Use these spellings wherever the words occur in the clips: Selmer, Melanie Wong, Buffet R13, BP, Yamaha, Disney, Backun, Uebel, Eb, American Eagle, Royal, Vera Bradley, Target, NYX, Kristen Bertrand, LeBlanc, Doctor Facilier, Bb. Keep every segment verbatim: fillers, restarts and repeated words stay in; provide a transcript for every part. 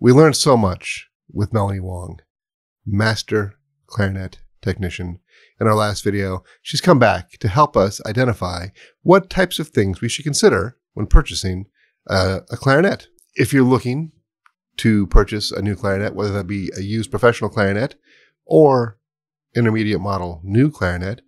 We learned so much with Melanie Wong, master clarinet technician. In our last video, she's come back to help us identify what types of things we should consider when purchasing a, a clarinet. If you're looking to purchase a new clarinet, whether that be a used professional clarinet or intermediate model new clarinet,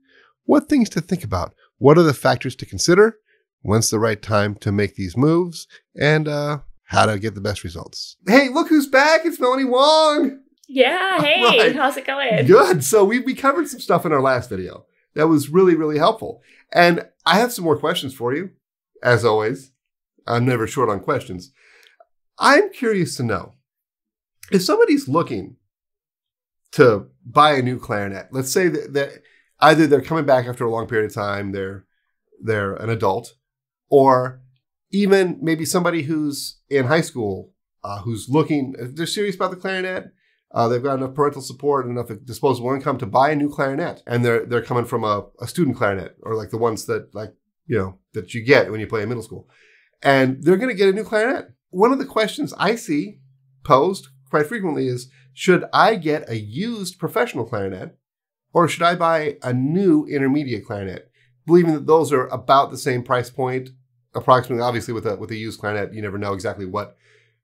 what things to think about? What are the factors to consider? When's the right time to make these moves? And uh, how to get the best results. Hey, look who's back. It's Melanie Wong. Yeah, hey, right. How's it going? Good. So we, we covered some stuff in our last video that was really, really helpful. And I have some more questions for you, as always. I'm never short on questions. I'm curious to know, if somebody's looking to buy a new clarinet, let's say that, that either they're coming back after a long period of time, they're they're an adult, or even maybe somebody who's in high school, uh, who's looking, they're serious about the clarinet, uh, they've got enough parental support and enough disposable income to buy a new clarinet, and they're they're coming from a, a student clarinet, or like the ones that like you know that you get when you play in middle school, and they're going to get a new clarinet. One of the questions I see posed quite frequently is, should I get a used professional clarinet or should I buy a new intermediate clarinet? Believing that those are about the same price point, approximately. Obviously with a, with a used clarinet, you never know exactly what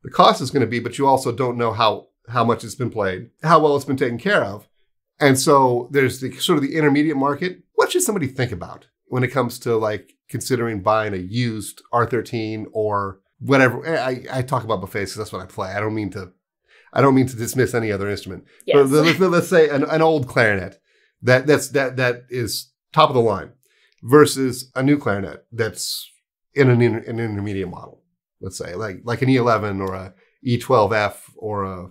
the cost is going to be, but you also don't know how, how much it's been played, how well it's been taken care of. And so there's the sort of the intermediate market. What should somebody think about when it comes to like considering buying a used R thirteen or whatever? I, I talk about buffets because that's what I play. I don't mean to, I don't mean to dismiss any other instrument. Yes. But let's, let's say an, an old clarinet that that's that that is top of the line versus a new clarinet that's in an, inter, an intermediate model. Let's say like like an E eleven or a E twelve F or a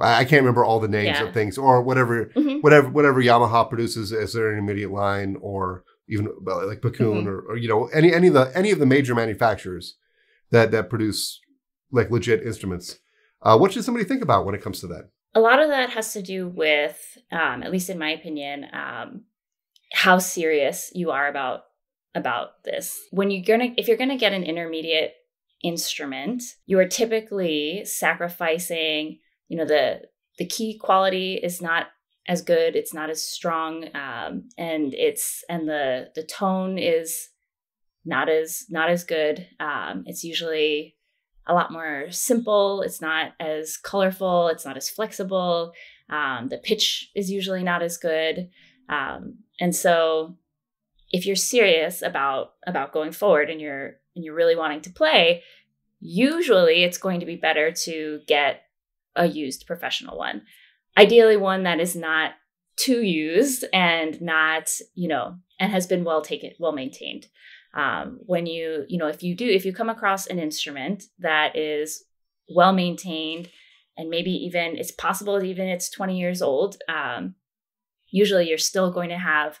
I can't remember all the names yeah. of things or whatever mm-hmm. whatever whatever Yamaha produces as their intermediate line or even like Backun mm-hmm. or, or you know any any of the any of the major manufacturers that that produce like legit instruments. Uh, what should somebody think about when it comes to that? A lot of that has to do with, um, at least in my opinion, um, how serious you are about about this. When you're gonna, if you're gonna get an intermediate instrument, you are typically sacrificing. You know, the the key quality is not as good, it's not as strong, um, and it's and the the tone is. Not as not as good. Um, it's usually a lot more simple. It's not as colorful. It's not as flexible. Um, the pitch is usually not as good. Um, and so, if you're serious about about going forward and you're and you're really wanting to play, usually it's going to be better to get a used professional one. Ideally, one that is not too used and not you know and has been well taken, well maintained. Um, when you, you know, if you do, if you come across an instrument that is well maintained and maybe even it's possible even it's twenty years old, um, usually you're still going to have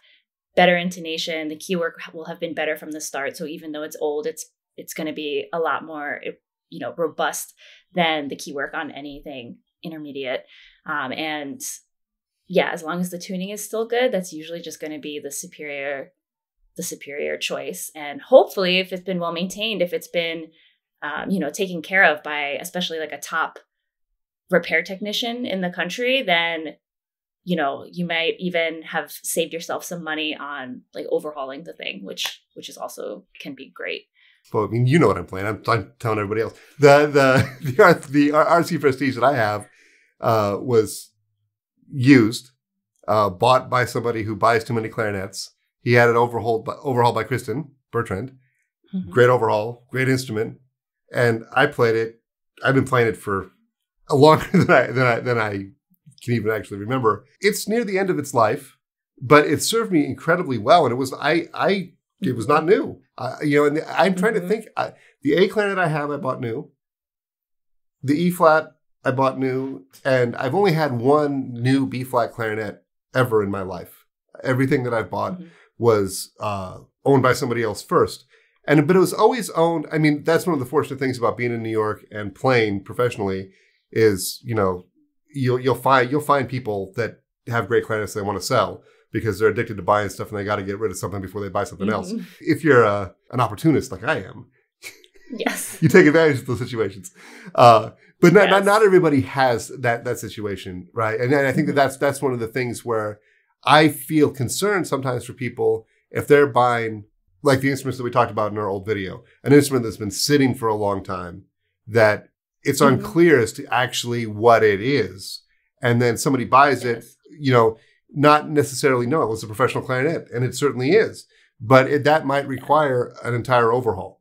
better intonation. The key work will have been better from the start. So even though it's old, it's, it's going to be a lot more, you know, robust than the key work on anything intermediate. Um, and yeah, as long as the tuning is still good, that's usually just going to be the superior the superior choice. And hopefully if it's been well maintained, if it's been, um, you know, taken care of by especially like a top repair technician in the country, then, you know, you might even have saved yourself some money on like overhauling the thing, which, which is also can be great. Well, I mean, you know what I'm playing. I'm, I'm telling everybody else. The, the, the, R, the R C Prestige that I have uh, was used, uh, bought by somebody who buys too many clarinets. He had it overhauled by, overhauled by Kristen Bertrand. Mm-hmm. Great overhaul, great instrument, and I played it. I've been playing it for longer than I than I than I can even actually remember. It's near the end of its life, but it served me incredibly well, and it was I I it was not new. I, you know, and the, I'm trying mm-hmm. to think. I, the A clarinet I have, I bought new. The E flat I bought new, and I've only had one new B flat clarinet ever in my life. Everything that I've bought. Mm-hmm. was uh, owned by somebody else first. And but it was always owned. I mean, that's one of the fortunate things about being in New York and playing professionally is, you know, you'll you'll find you'll find people that have great clarinets they want to sell because they're addicted to buying stuff and they got to get rid of something before they buy something mm-hmm. else. If you're uh, an opportunist like I am, yes, you take advantage of those situations. Uh, But not, yes. not not everybody has that that situation, right? And, and I think that that's that's one of the things where I feel concerned sometimes for people if they're buying, like the instruments that we talked about in our old video, an instrument that's been sitting for a long time, that it's mm-hmm. unclear as to actually what it is. And then somebody buys yes. it, you know, not necessarily know it was a professional clarinet, and it certainly is. But it, that might require an entire overhaul,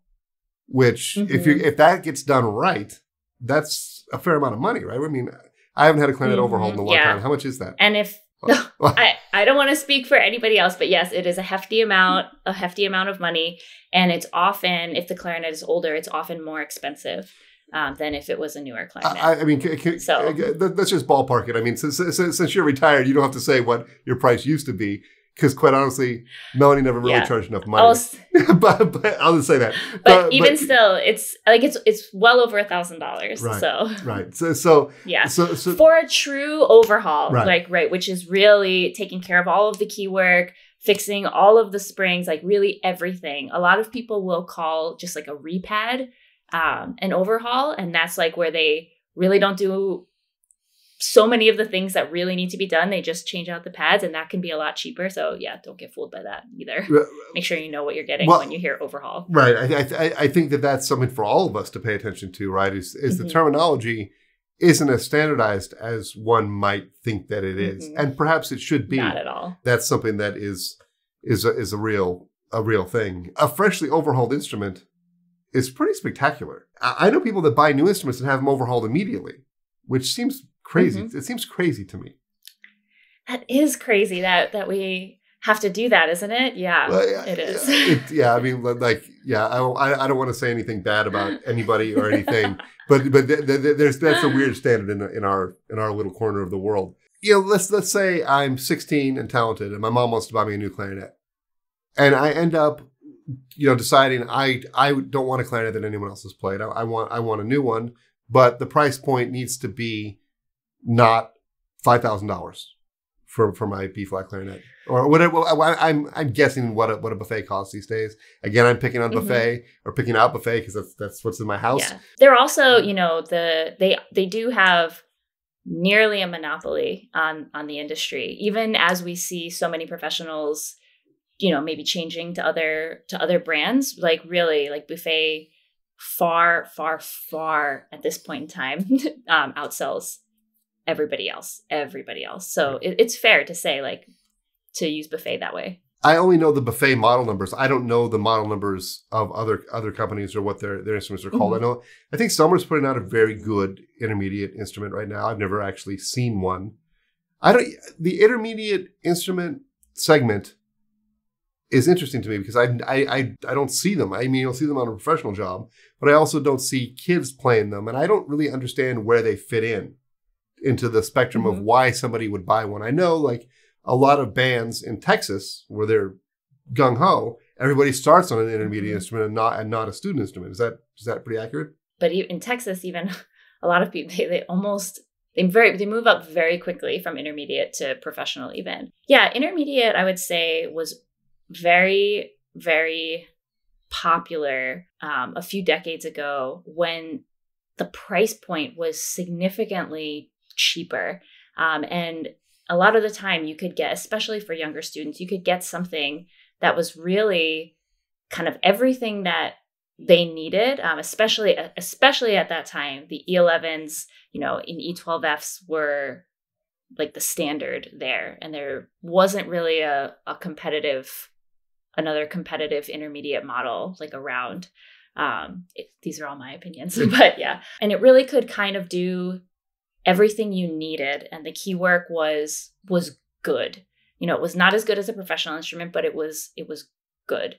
which mm-hmm. if you if that gets done right, that's a fair amount of money, right? I mean, I haven't had a clarinet mm-hmm. overhaul in a long yeah. time. How much is that? And if well, I, I don't want to speak for anybody else, but yes, it is a hefty amount, a hefty amount of money. And it's often, if the clarinet is older, it's often more expensive um, than if it was a newer clarinet. I, I mean, can, can, so let's just ballpark it. I mean, since, since, since you're retired, you don't have to say what your price used to be. Because quite honestly, Melanie never really yeah. charged enough money. but, but I'll just say that. But, but even but, still, it's like it's it's well over a thousand dollars. Right. So right. So so yeah. So, so for a true overhaul, right. like right, which is really taking care of all of the key work, fixing all of the springs, like really everything. A lot of people will call just like a repad um, an overhaul, and that's like where they really don't do so many of the things that really need to be done. They just change out the pads, and that can be a lot cheaper. So yeah, don't get fooled by that either. Make sure you know what you're getting well, when you hear overhaul. Right. I, I, I think that that's something for all of us to pay attention to, right? Is, is mm-hmm. the terminology isn't as standardized as one might think that it is. Mm-hmm. And perhaps it should be. Not at all. That's something that is, is a, is a real, a real thing. A freshly overhauled instrument is pretty spectacular. I, I know people that buy new instruments and have them overhauled immediately, which seems crazy. Mm-hmm. It seems crazy to me. That is crazy that that we have to do that, isn't it? Yeah, well, yeah it is. Yeah, it, yeah, I mean, like, yeah, I don't, I don't want to say anything bad about anybody or anything, but but th- th- there's that's a weird standard in in our in our little corner of the world. You know, let's let's say I'm sixteen and talented, and my mom wants to buy me a new clarinet, and I end up, you know, deciding I I don't want a clarinet that anyone else has played. I, I want I want a new one, but the price point needs to be not five thousand dollars for, for my B flat clarinet or whatever. Well, I, I'm I'm guessing what a, what a buffet costs these days. Again, I'm picking on buffet mm-hmm. or picking out buffet because that's that's what's in my house. Yeah. They're also, you know, the they they do have nearly a monopoly on on the industry. Even as we see so many professionals, you know, maybe changing to other to other brands, like really, like buffet far far far at this point in time um, outsells everybody else, everybody else. So it, it's fair to say, like, to use buffet that way. I only know the buffet model numbers. I don't know the model numbers of other other companies or what their, their instruments are called. Mm-hmm. I know, I think Selmer's putting out a very good intermediate instrument right now. I've never actually seen one. I don't, the intermediate instrument segment is interesting to me because I, I, I, I don't see them. I mean, you'll see them on a professional job, but I also don't see kids playing them. And I don't really understand where they fit in into the spectrum mm-hmm. of why somebody would buy one. I know, like, a lot of bands in Texas where they're gung-ho, everybody starts on an intermediate mm-hmm. instrument and not and not a student instrument. Is that is that pretty accurate? But in Texas, even a lot of people, they, they almost, they very they move up very quickly from intermediate to professional even. Yeah, intermediate, I would say, was very, very popular um, a few decades ago when the price point was significantly cheaper. Um, and a lot of the time you could get, especially for younger students, you could get something that was really kind of everything that they needed, um, especially, especially at that time, the E elevens, you know, in E twelve Fs were like the standard there. And there wasn't really a, a competitive, another competitive intermediate model like around. Um, it, these are all my opinions, but yeah. And it really could kind of do everything you needed, and the key work was was good. You know, it was not as good as a professional instrument, but it was it was good,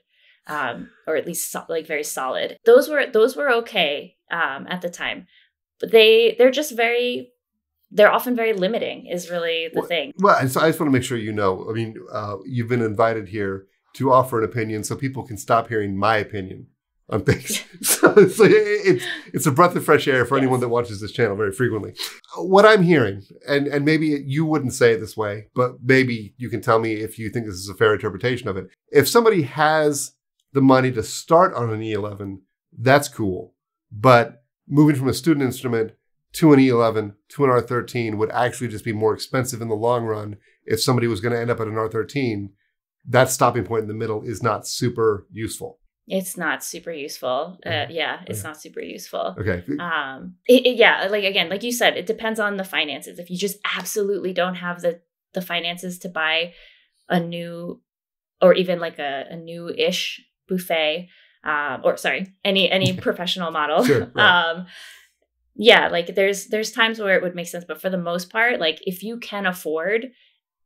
um, or at least so, like very solid. Those were those were okay um, at the time, but they they're just very they're often very limiting. Is really the well, thing. Well, and so I just want to make sure you know. I mean, uh, you've been invited here to offer an opinion, so people can stop hearing my opinion on things. so, so it's it's a breath of fresh air for yes. anyone that watches this channel very frequently. What I'm hearing, and, and maybe you wouldn't say it this way, but maybe you can tell me if you think this is a fair interpretation of it. If somebody has the money to start on an E eleven, that's cool. But moving from a student instrument to an E eleven, to an R thirteen would actually just be more expensive in the long run if somebody was going to end up at an R thirteen. That stopping point in the middle is not super useful. It's not super useful. Uh, yeah, it's yeah. not super useful. Okay. Um, it, it, yeah, like, again, like you said, it depends on the finances. If you just absolutely don't have the, the finances to buy a new or even like a, a new-ish buffet um, or, sorry, any any professional model. Sure, right. um, yeah, like there's there's times where it would make sense. But for the most part, like if you can afford,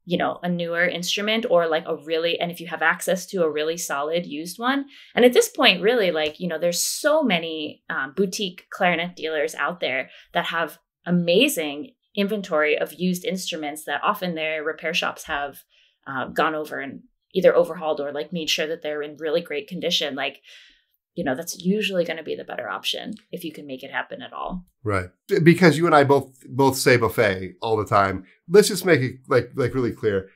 you know, a newer instrument or like a really, and if you have access to a really solid used one. And at this point, really, like, you know, there's so many um, boutique clarinet dealers out there that have amazing inventory of used instruments that often their repair shops have um, gone over and either overhauled or like made sure that they're in really great condition. Like, you know, that's usually going to be the better option if you can make it happen at all. Right. Because you and I both both say buffet all the time. Let's just make it like like really clear.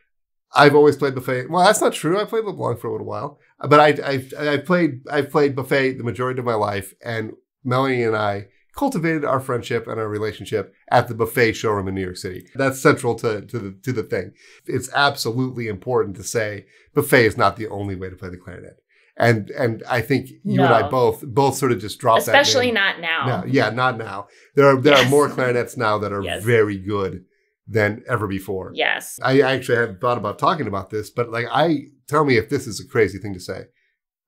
I've always played buffet. Well, that's not true. I played LeBlanc for a little while. But I I I played I played buffet the majority of my life, and Melanie and I cultivated our friendship and our relationship at the buffet showroom in New York City. That's central to to the to the thing. It's absolutely important to say buffet is not the only way to play the clarinet. And and I think you no. and I both both sort of just dropped that. Especially not now. now. Yeah, not now. There are there yes. are more clarinets now that are yes. very good than ever before. Yes. I actually had thought about talking about this, but like I tell me if this is a crazy thing to say.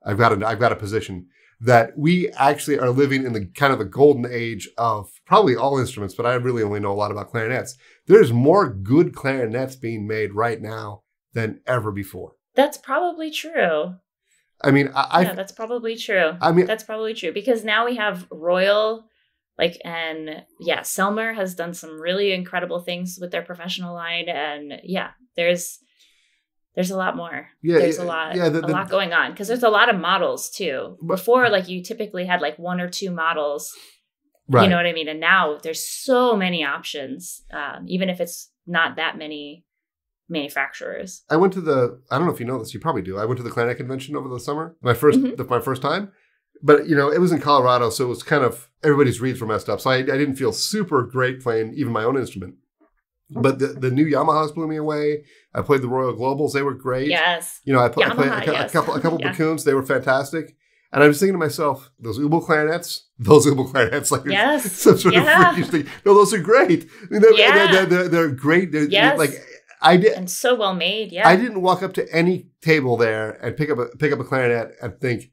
I've got a I've got a position that we actually are living in the kind of the golden age of probably all instruments, but I really only know a lot about clarinets. There's more good clarinets being made right now than ever before. That's probably true. I mean, I yeah, that's probably true. I mean, that's probably true because now we have Royal, like, and yeah, Selmer has done some really incredible things with their professional line, and yeah, there's there's a lot more. Yeah, there's a lot, yeah, the, the, a lot going on because there's a lot of models too. Before, like, you typically had like one or two models, right. You know what I mean? And now there's so many options, um, even if it's not that many manufacturers. I went to the, I don't know if you know this, you probably do. I went to the clarinet convention over the summer, my first, mm-hmm. the, my first time. But, you know, it was in Colorado, so it was kind of, everybody's reeds were messed up. So I, I didn't feel super great playing even my own instrument. But the, the new Yamahas blew me away. I played the Royal Globals. They were great. Yes. You know, I, Yamaha, I played a, yes. a couple, a couple yeah. Backuns. They were fantastic. And I was thinking to myself, those Uebel clarinets, those Uebel clarinets, like yes. some sort yeah. of freakish thing. No, those are great. I mean, they're, yeah. they're, they're, they're great. They're yes. like... I did, and so well made, yeah. I didn't walk up to any table there and pick up a pick up a clarinet and think,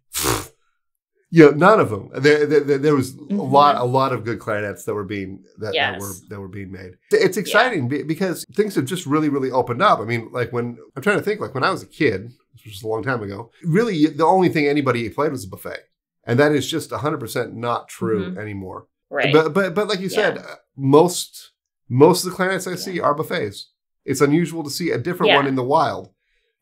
you know, none of them. There, there, there was mm-hmm. a lot, a lot of good clarinets that were being that, yes. that were that were being made. It's exciting yeah. because things have just really, really opened up. I mean, like when I'm trying to think, like when I was a kid, which was a long time ago, really the only thing anybody played was a buffet, and that is just one hundred percent not true mm-hmm. anymore. Right. But but but like you yeah. said, most most of the clarinets I yeah. see are buffets. It's unusual to see a different yeah. one in the wild.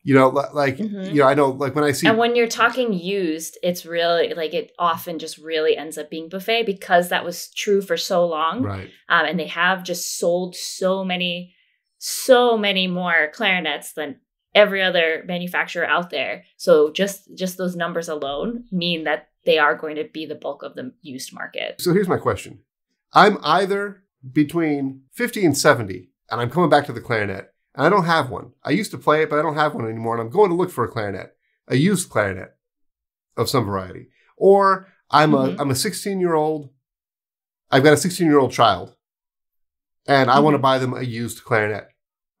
You know, like, mm-hmm. you know, I know, like when I see. And when you're talking used, it's really like it often just really ends up being buffet because that was true for so long. Right. Um, and they have just sold so many, so many more clarinets than every other manufacturer out there. So just just those numbers alone mean that they are going to be the bulk of the used market. So here's my question. I'm either between fifty and seventy. And I'm coming back to the clarinet, and I don't have one. I used to play it, but I don't have one anymore, and I'm going to look for a clarinet, a used clarinet of some variety. Or I'm mm-hmm. a I'm a sixteen-year-old, I've got a sixteen-year-old child, and I mm-hmm. want to buy them a used clarinet,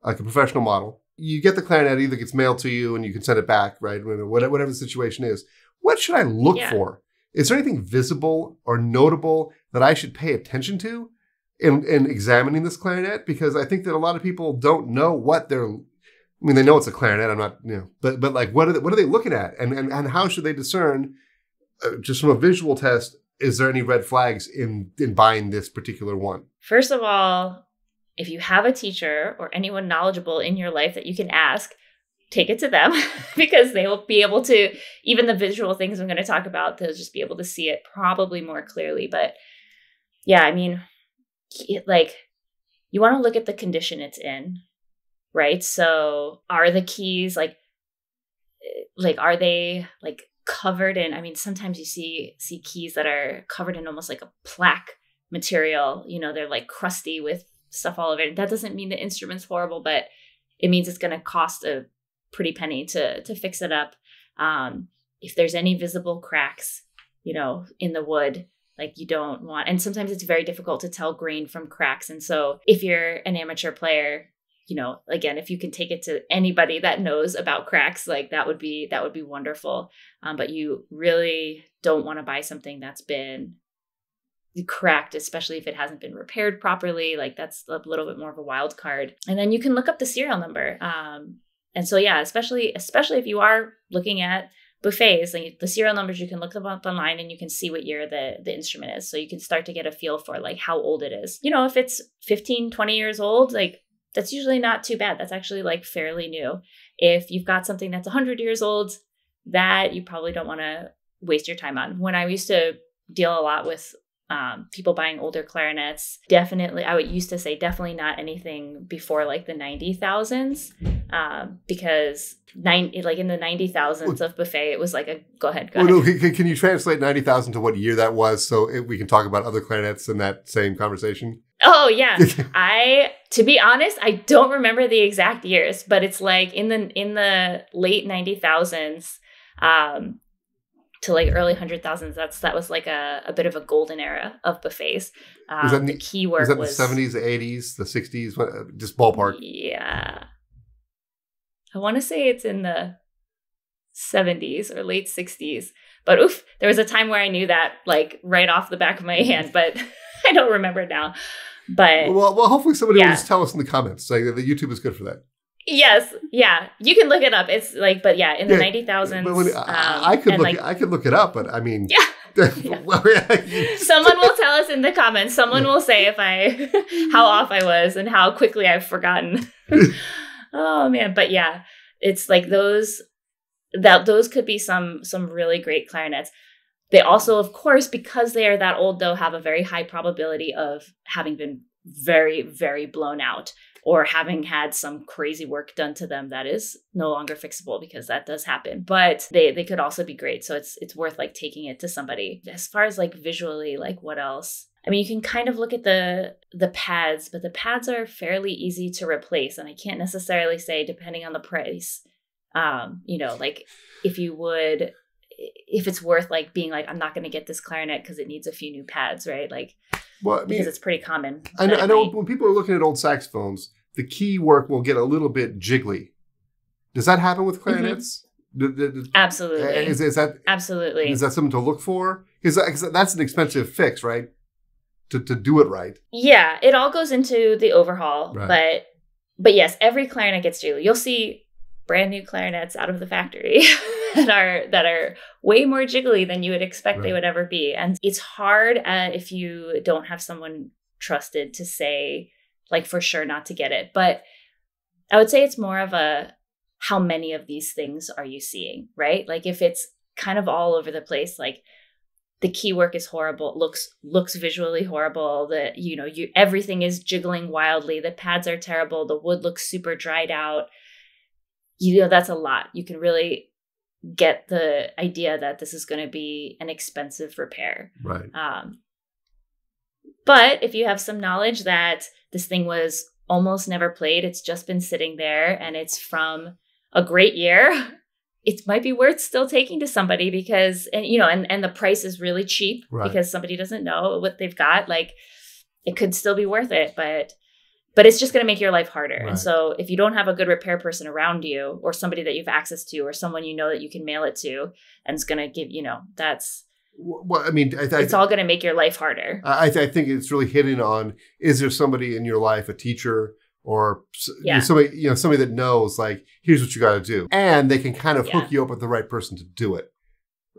like a professional model. You get the clarinet, either gets mailed to you, and you can send it back, right? Whatever the situation is. What should I look yeah. for? Is there anything visible or notable that I should pay attention to In, in examining this clarinet? Because I think that a lot of people don't know what they're, I mean, they know it's a clarinet, I'm not, you know, but but like, what are they, what are they looking at? And and, and how should they discern, uh, just from a visual test, is there any red flags in, in buying this particular one? First of all, if you have a teacher or anyone knowledgeable in your life that you can ask, take it to them because they will be able to, even the visual things I'm going to talk about, they'll just be able to see it probably more clearly. But yeah, I mean, like, you want to look at the condition it's in, right? So are the keys like, like, are they like covered in, I mean, sometimes you see, see keys that are covered in almost like a plaque material. You know, they're like crusty with stuff all over it. That doesn't mean the instrument's horrible, but it means it's going to cost a pretty penny to to fix it up. Um, if there's any visible cracks, you know, in the wood, like you don't want, and sometimes it's very difficult to tell grain from cracks. And so if you're an amateur player, you know, again, if you can take it to anybody that knows about cracks, like that would be, that would be wonderful. Um, but you really don't want to buy something that's been cracked, especially if it hasn't been repaired properly. Like that's a little bit more of a wild card. And then you can look up the serial number. Um, and so, yeah, especially, especially if you are looking at buffets, like the serial numbers, you can look them up online and you can see what year the, the instrument is. So you can start to get a feel for like how old it is. You know, if it's fifteen, twenty years old, like that's usually not too bad. That's actually like fairly new. If you've got something that's one hundred years old, that you probably don't want to waste your time on. When I used to deal a lot with um, people buying older clarinets, definitely, I would used to say definitely not anything before like the ninety thousands. Um, because nine, like in the ninety thousands of buffet, it was like a go ahead. Go well, ahead. No, can, can you translate ninety thousand to what year that was, so it, we can talk about other clarinets in that same conversation? Oh yeah, I to be honest, I don't remember the exact years, but it's like in the in the late ninety thousands um, to like early hundred thousands. That's that was like a, a bit of a golden era of buffets. Um, was that the, the key word was, that was the seventies, the eighties, the sixties, just ballpark. Yeah. I want to say it's in the seventies or late sixties, but oof, there was a time where I knew that like right off the back of my hand, but I don't remember now. But well, well, hopefully somebody yeah. will just tell us in the comments. Like the YouTube is good for that. Yes, yeah, you can look it up. It's like, but yeah, in the yeah, ninety thousands. Um, I could look, like, I could look it up, but I mean, yeah. yeah. Someone will tell us in the comments. Someone will say if I how off I was and how quickly I've forgotten. Oh man, but yeah, it's like those that those could be some some really great clarinets. They also, of course, because they are that old, though, have a very high probability of having been very, very blown out or having had some crazy work done to them that is no longer fixable, because that does happen. But they they could also be great. So it's it's worth like taking it to somebody. As far as like visually, like what else? I mean, you can kind of look at the the pads, but the pads are fairly easy to replace. And I can't necessarily say, depending on the price, um, you know, like if you would, if it's worth like being like, I'm not going to get this clarinet because it needs a few new pads, right? Like, well, I mean, because it's pretty common. I know, I know when people are looking at old saxophones, the key work will get a little bit jiggly. Does that happen with clarinets? Mm-hmm. Absolutely. Is, is that, Absolutely. Is that something to look for? Because that's an expensive fix, right? To, to do it right. Yeah, it all goes into the overhaul. Right. But but yes, every clarinet gets due. You'll see brand new clarinets out of the factory that are that are way more jiggly than you would expect right. they would ever be. And it's hard uh, if you don't have someone trusted to say like for sure not to get it. But I would say it's more of a how many of these things are you seeing, right? Like if it's kind of all over the place, like the key work is horrible, looks looks visually horrible. The, you know, you everything is jiggling wildly. The pads are terrible. The wood looks super dried out. You know, that's a lot. You can really get the idea that this is going to be an expensive repair. Right. Um, but if you have some knowledge that this thing was almost never played, it's just been sitting there and it's from a great year, it might be worth still taking to somebody because, and you know, and, and the price is really cheap right. because somebody doesn't know what they've got. Like it could still be worth it, but, but it's just going to make your life harder. Right. And so if you don't have a good repair person around you or somebody that you've access to, or someone, you know, that you can mail it to and it's going to give, you know, that's, well, I mean, I th- it's all going to make your life harder. I, th- I think it's really hitting on, is there somebody in your life, a teacher, or yeah. you know, somebody, you know, somebody that knows, like, here's what you got to do, and they can kind of yeah. hook you up with the right person to do it.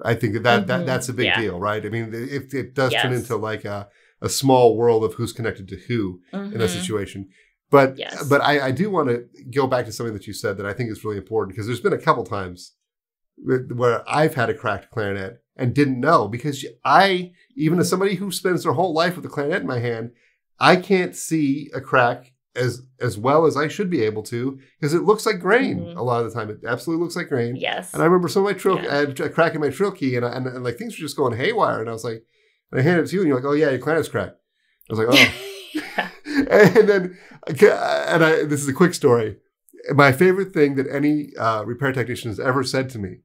I think that, that, mm-hmm. that that's a big yeah. deal, right? I mean, it, it does yes. turn into like a, a small world of who's connected to who mm-hmm. in a situation. But yes. but I, I do want to go back to something that you said that I think is really important, because there's been a couple times where I've had a cracked clarinet and didn't know, because I, even as somebody who spends their whole life with a clarinet in my hand, I can't see a crack as as well as I should be able to, because it looks like grain mm-hmm. a lot of the time. It absolutely looks like grain. Yes. And I remember some of my trill, yeah. I had a crack in my trill key, and, I, and, and like things were just going haywire. And I was like, and I handed it to you, and you're like, oh yeah, your clarinet's cracked. I was like, oh. And then, and I, this is a quick story. My favorite thing that any uh, repair technician has ever said to me,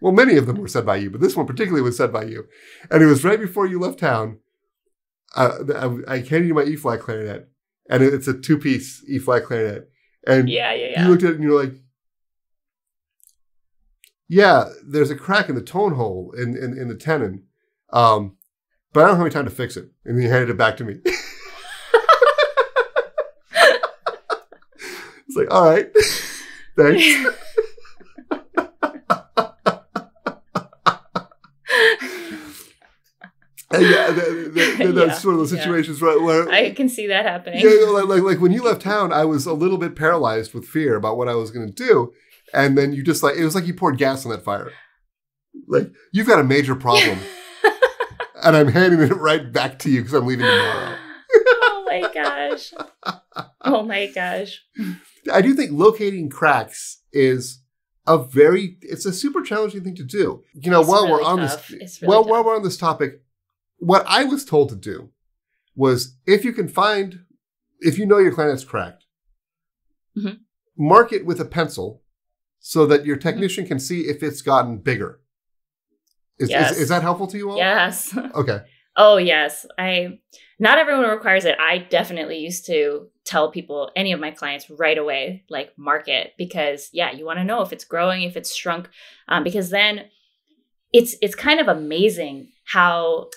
well, many of them were said by you, but this one particularly was said by you. And it was right before you left town. Uh, I, I handed you my E-flat clarinet, and it's a two-piece E-flat clarinet. And yeah, yeah, yeah. you looked at it and you were like, yeah, there's a crack in the tone hole in, in, in the tenon, um, but I don't have any time to fix it. And then you handed it back to me. It's like, all right, thanks. Yeah, that, that, that, that's yeah, one of those situations yeah. where I can see that happening. Yeah, you know, like, like like when you left town, I was a little bit paralyzed with fear about what I was going to do, and then you just like it was like you poured gas on that fire. Like you've got a major problem, and I'm handing it right back to you because I'm leaving tomorrow. Oh my gosh! Oh my gosh! I do think locating cracks is a very it's a super challenging thing to do. You know, it's while really we're on tough. this, it's really well, tough. while we're on this topic. What I was told to do was if you can find, if you know your clarinet's cracked, mm-hmm. mark it with a pencil so that your technician mm-hmm. can see if it's gotten bigger. Is, yes. is, is that helpful to you all? Yes. Okay. Oh, yes. I, not everyone requires it. I definitely used to tell people, any of my clients right away, like mark it because, yeah, you want to know if it's growing, if it's shrunk, um, because then it's it's kind of amazing how...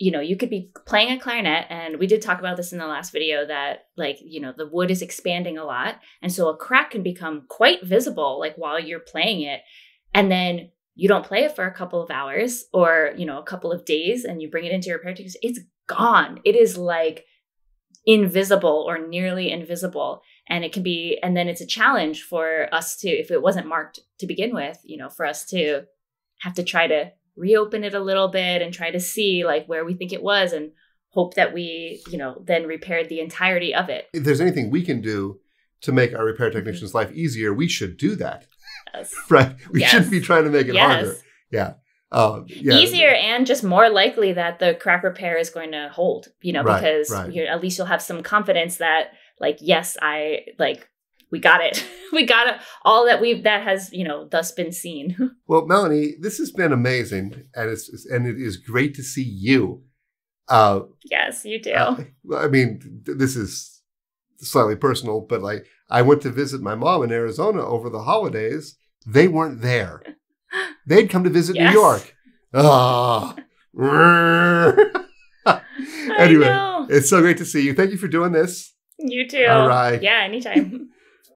You know, you could be playing a clarinet, and we did talk about this in the last video that, like, you know, the wood is expanding a lot. And so a crack can become quite visible, like while you're playing it. And then you don't play it for a couple of hours or, you know, a couple of days, and you bring it into your repair technician, it's gone. It is like invisible or nearly invisible. And it can be, and then it's a challenge for us to, if it wasn't marked to begin with, you know, for us to have to try to reopen it a little bit and try to see like where we think it was and hope that we, you know, then repaired the entirety of it. If there's anything we can do to make our repair technician's life easier, we should do that. Yes. Right? We yes. shouldn't be trying to make it yes. harder. Yeah. Um, yeah. Easier and just more likely that the crack repair is going to hold, you know, right, because right. You're, at least you'll have some confidence that like, yes, I like, we got it. We got it. All that we've that has, you know, thus been seen. Well, Melanie, this has been amazing, and it's, it's and it is great to see you. Uh, yes, you do. Uh, I mean, this is slightly personal, but like I went to visit my mom in Arizona over the holidays. They weren't there. They'd come to visit yes. New York. Oh. Anyway, I know. It's so great to see you. Thank you for doing this. You too. All right. Yeah, anytime.